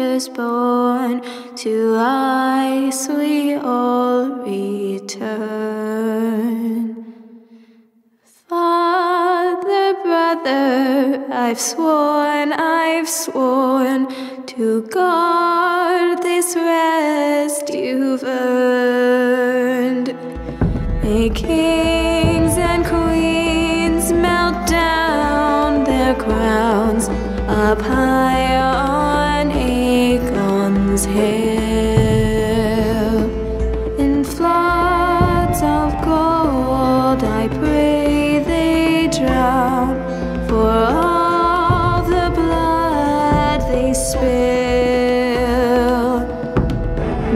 just born to ice we all return. Father, brother, I've sworn to guard this rest you've earned. May kings and queens melt down their crowns up high on Aegon's hill. In floods of gold I pray they drown, for all the blood they spill.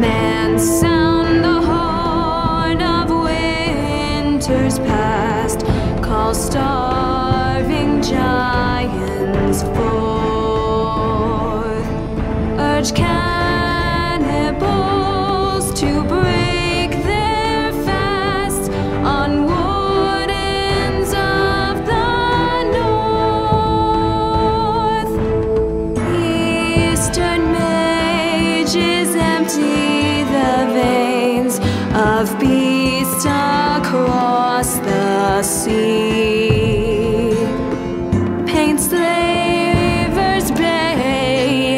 Man, sound the horn of winter's past, call starving giants forth. Cannibals to break their fast on wardens of the north. Eastern mages empty the veins of beasts across the sea. Paint slavers' bay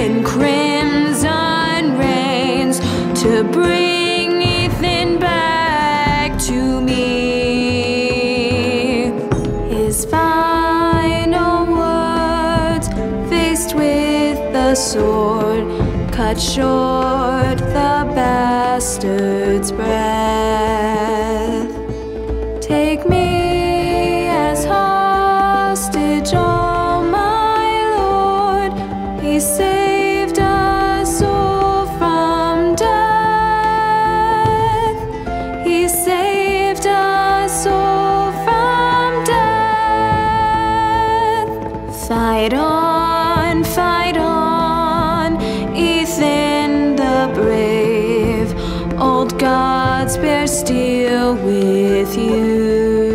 in crimson to bring Ethan back to me. His final words, faced with the sword, cut short the bastard's breath. Take me as hostage, oh my lord, he said. Fight on, Ethan the brave. Old gods bear steel with you.